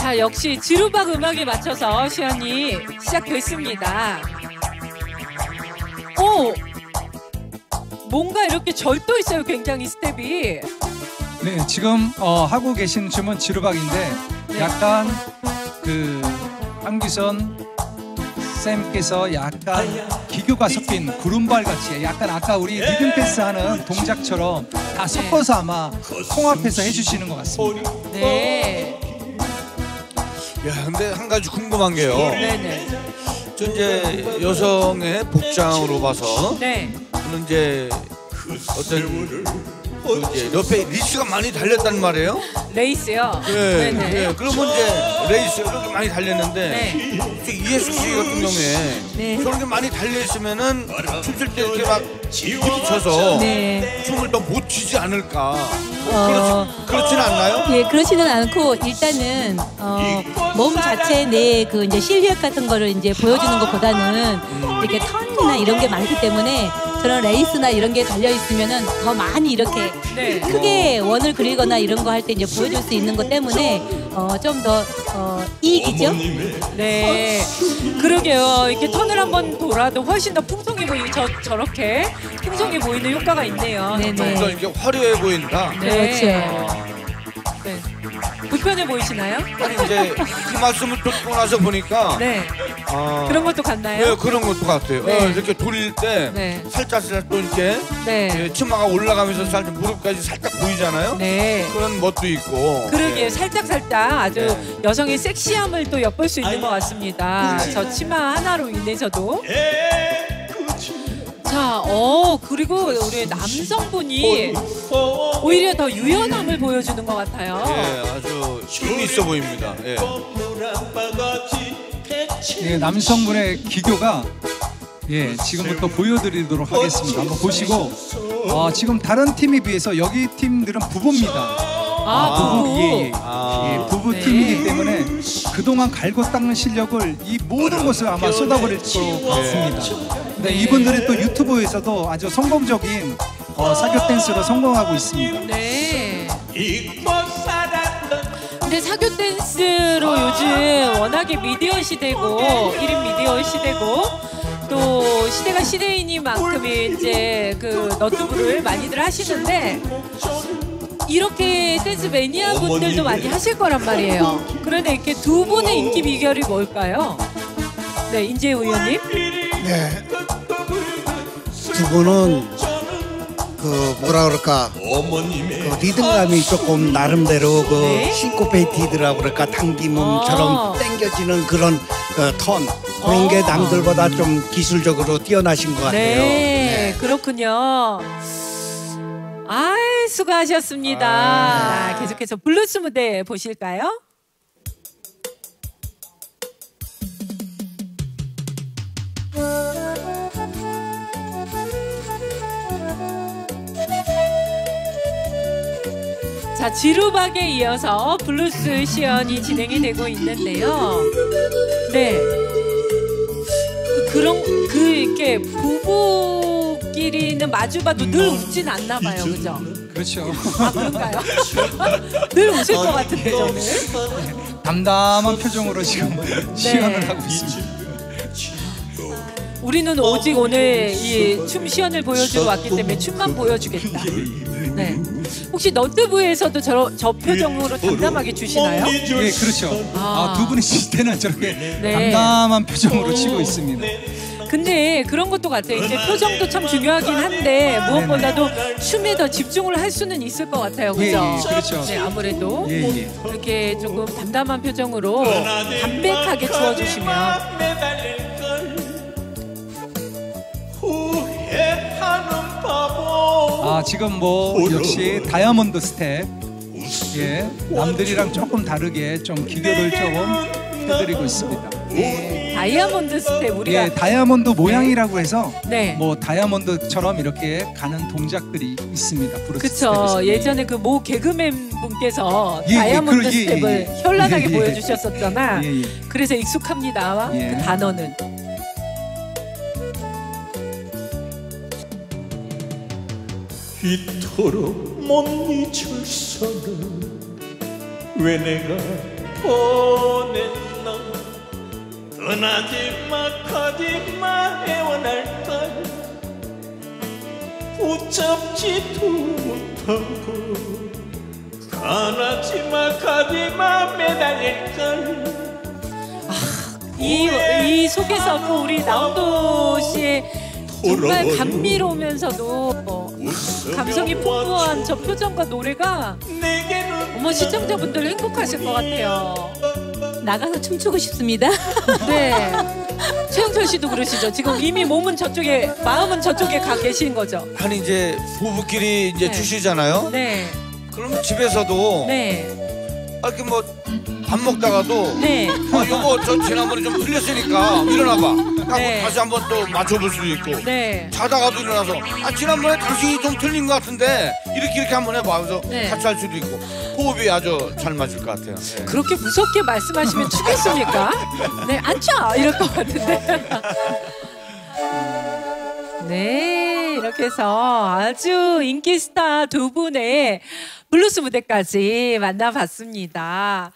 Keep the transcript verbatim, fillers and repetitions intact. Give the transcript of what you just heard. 자, 역시 지루박 음악에 맞춰서 시연이 시작됐습니다. 오! 뭔가 이렇게 절도 있어요, 굉장히 스텝이. 네, 지금 어, 하고 계신 춤은 지루박인데 네. 약간 그 황규선 쌤께서 약간 기교가 섞인 구름발같이 약간 아까 우리 리듬 패스하는 동작처럼 다 섞어서 아마 통합해서 해주시는 것 같습니다. 네. 야, 근데 한 가지 궁금한 게요. 네네. 저 이제 여성의 복장으로 봐서 네. 저는 이제 어떤 이제 옆에 리스가 많이 달렸단 말이에요? 레이스요? 네, 네네. 네. 그러면 이제 레이스 이렇게 많이 달렸는데 네. 이해숙 씨 같은 경우에 네. 저렇게 많이 달려있으면은 춤출 때 이렇게 막 부딪혀서 네. 춤을 더 못 추지 않을까. 어... 그렇지, 그렇지는 않나요? 예, 그렇지는 않고 일단은 어, 몸 자체 내 그 이제 실루엣 같은 거를 이제 보여주는 것보다는 음. 이렇게 턴이나 이런 게 많기 때문에 그런 레이스나 이런 게 달려 있으면은 더 많이 이렇게 네. 크게 원을 그리거나 이런 거 할 때 이제 보여줄 수 있는 것 때문에 어, 좀 더 어, 이익이죠. 네, 그러게요. 이렇게 턴을 한번 돌아도 훨씬 더 풍성해 보이고 저 저렇게 풍성해 보이는 효과가 있네요. 네, 네. 좀 더 이게 화려해 보인다. 네. 그렇죠. 네. 불편해 보이시나요? 아니 이제 이 말씀을 듣고 나서 보니까 네. 아, 그런 것도 같나요? 네, 그런 것도 같아요. 네. 어, 이렇게 돌릴 때 네. 살짝 살짝 또 이렇게 네. 치마가 올라가면서 살짝 무릎까지 살짝 보이잖아요. 네. 그런 멋도 있고. 그러게 네. 살짝 살짝 아주 네. 여성의 섹시함을 또 엿볼 수 있는 아니, 것 같습니다. 그치. 저 치마 하나로 인해서도. 예. 자, 어 그리고 우리 남성분이 오히려 더 유연함을 보여주는 것 같아요. 네, 아주 힘이 있어 보입니다. 네. 네, 남성분의 기교가 예 지금부터 보여드리도록 하겠습니다. 한번 보시고 아, 지금 다른 팀에 비해서 여기 팀들은 부부입니다. 아, 부부? 부부. 예, 예. 아, 예, 부부 네. 팀이기 때문에 그동안 갈고 닦는 실력을 이 모든 것을 아마 쏟아버릴 것 같습니다. 네. 네, 이분들이 또 유튜브에서도 아주 성공적인 어, 사교 댄스로 성공하고 있습니다. 네. 근데 사교 댄스로 요즘 워낙에 미디어 시대고 일 인 미디어 시대고 또 시대가 시대이니만큼 이제 그 너튜브를 많이들 하시는데 이렇게 댄스 매니아 분들도 많이 하실 거란 말이에요. 그런데 이렇게 두 분의 인기 비결이 뭘까요? 네, 인재희 의원님. 네. 두 분은 그 뭐라 그럴까 그 리듬감이 조금 나름대로 그 네? 싱코페이티드라고 그럴까 당기음처럼 당겨지는 그런 그 턴 그런 게 남들보다 좀 기술적으로 뛰어나신 것 같아요. 네, 네. 그렇군요. 아, 수고하셨습니다. 아... 계속해서 블루스 무대 보실까요? 자, 지루박에 이어서 블루스 시연이 진행이 되고 있는데요. 네. 그런, 그, 이렇게, 부부끼리는 마주봐도 늘 웃진 않나 봐요. 그죠? 그렇죠. 아, 그런가요? 늘 웃을 것 같은데, 저는. 담담한 표정으로 지금 네. 시연을 하고 있습니다. 우리는 오직 오늘 이 춤 시연을 보여주러 왔기 때문에 춤만 보여주겠다. 네. 혹시 너튜브에서도 저, 저 표정으로 담담하게 주시나요? 네, 그렇죠. 아, 두 분이 칠 때는 저렇게 네. 담담한 표정으로 치고 있습니다. 근데 그런 것도 같아요. 이제 표정도 참 중요하긴 한데 무엇보다도 네네. 춤에 더 집중을 할 수는 있을 것 같아요. 그죠? 예, 예, 그렇죠. 네, 아무래도 예, 예. 이렇게 조금 담담한 표정으로 담백하게 추어주시면 아, 지금 뭐 역시 다이아몬드 스텝 예, 남들이랑 조금 다르게 좀 기교를 조금 해드리고 있습니다. 예, 다이아몬드 스텝 우리가 예, 다이아몬드 모양이라고 해서 네. 뭐 다이아몬드처럼 이렇게 가는 동작들이 있습니다. 그렇죠. 예전에 그 모 개그맨 분께서 예, 다이아몬드 예, 스텝을 예, 예. 현란하게 예, 예. 보여주셨었잖아. 예, 예. 그래서 익숙합니다. 예. 그 단어는. 이토록 못 잊을 사람 왜 내가 보낸 너 떠나지마 가지마 애원할 걸 붙잡지 두터고 떠나지마 가지마 매달릴 걸. 이, 이 속에서 또 우리 남도 씨의 정말 감미로우면서도 감성이 풍부한 저 표정과 노래가 어머 시청자분들 행복하실 것 같아요. 나가서 춤추고 싶습니다. 네. 최영철 씨도 그러시죠? 지금 이미 몸은 저쪽에 마음은 저쪽에 가 계신 거죠? 아니 이제 부부끼리 이제 네. 주시잖아요? 네. 그럼 집에서도 네. 아, 이렇게 뭐 밥 먹다가도 네. 아, 요거 저 지난번에 좀 틀렸으니까 일어나봐 하고 네. 다시 한번 또 맞춰볼 수도 있고 네. 자다가도 일어나서 아 지난번에 당신이 좀 틀린 것 같은데 이렇게 이렇게 한번 해봐 하면서 네. 같이 할 수도 있고 호흡이 아주 잘 맞을 것 같아요. 네. 그렇게 무섭게 말씀하시면 추겠습니까? 네, 앉혀! 이럴 것 같은데. 네, 이렇게 해서 아주 인기 스타 두 분의 블루스 무대까지 만나봤습니다.